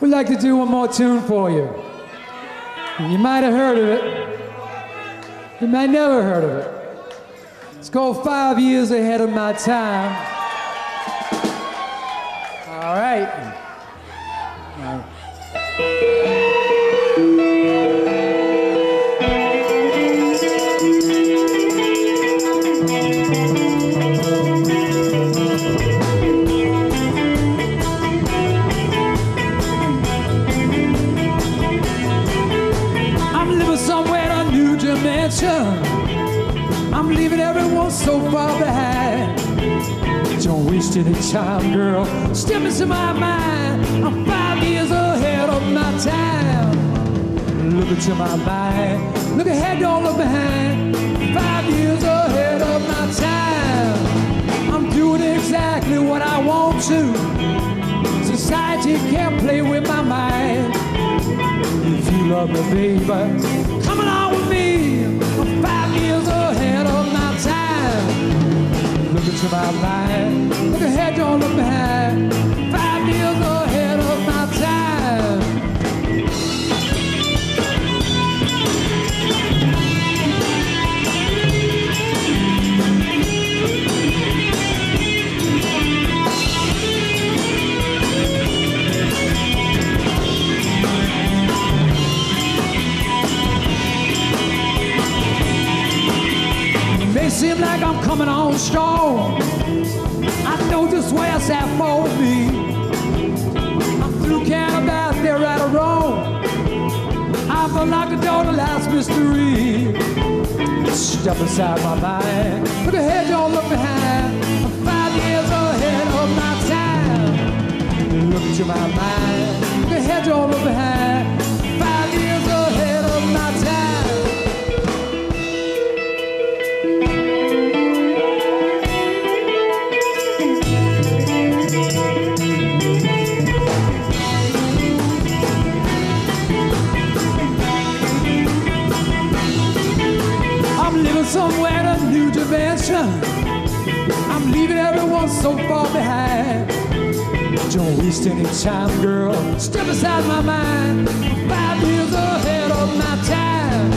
We'd like to do one more tune for you. You might have heard of it. You might never heard of it. It's called 5 Years Ahead of My Time. All right. I'm leaving everyone so far behind. Don't waste any time, girl. Step into my mind. I'm 5 years ahead of my time. Look into my mind. Look ahead, don't look behind. 5 years ahead of my time. I'm doing exactly what I want to. Society can't play with my mind. If you love me, baby, come along with me. I'm 5 years ahead of my time. Look into my mind. Look ahead, don't look behind. 5 years ahead of my time. Seem like I'm coming on strong. I know just where it's at for me. I threw can about there right or wrong. I've unlocked the door to life's mystery. Step inside my mind. Look ahead, don't look behind. I'm 5 years ahead of my time. Look into my mind. Look ahead, don't look behind. 5 years ahead of my time. Somewhere in a new dimension. I'm leaving everyone so far behind. Don't waste any time, girl. Step aside my mind. 5 years ahead of my time.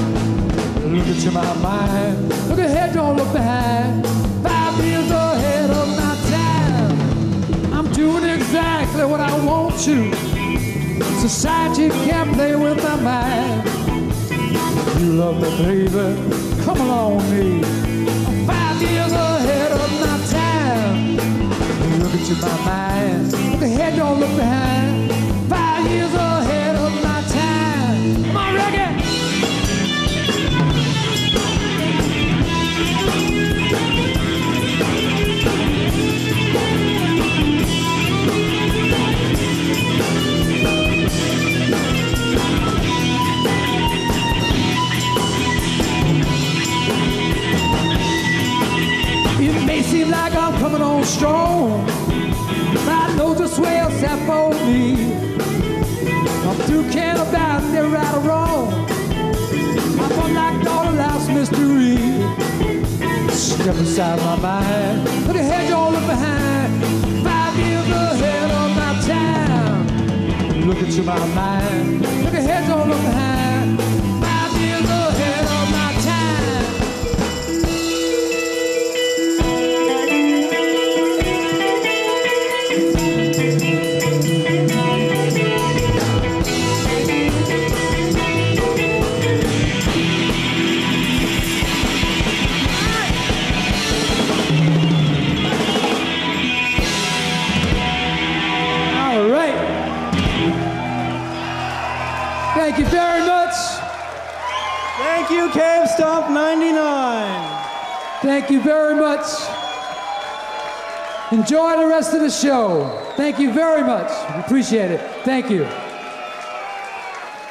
Look into my mind. Look ahead, don't look behind. 5 years ahead of my time. I'm doing exactly what I want to. Society can't play with my mind. You love me, baby. Come along with me. I'm 5 years ahead of my time. Look into my mind. Look ahead, don't look behind. 5 years ahead of my time. Come on, Reggie. Seem like I'm coming on strong. I know just where it's at for me. I'm through caring about if they're right or wrong. I've unlocked all of life's mystery. Step inside my mind. Look ahead, don't look behind. 5 years ahead of my time. Look into my mind. Look ahead, don't look behind. 5 years ahead of my time. Thank you very much. Thank you, Cavestomp 99. Thank you very much. Enjoy the rest of the show. Thank you very much. Appreciate it. Thank you.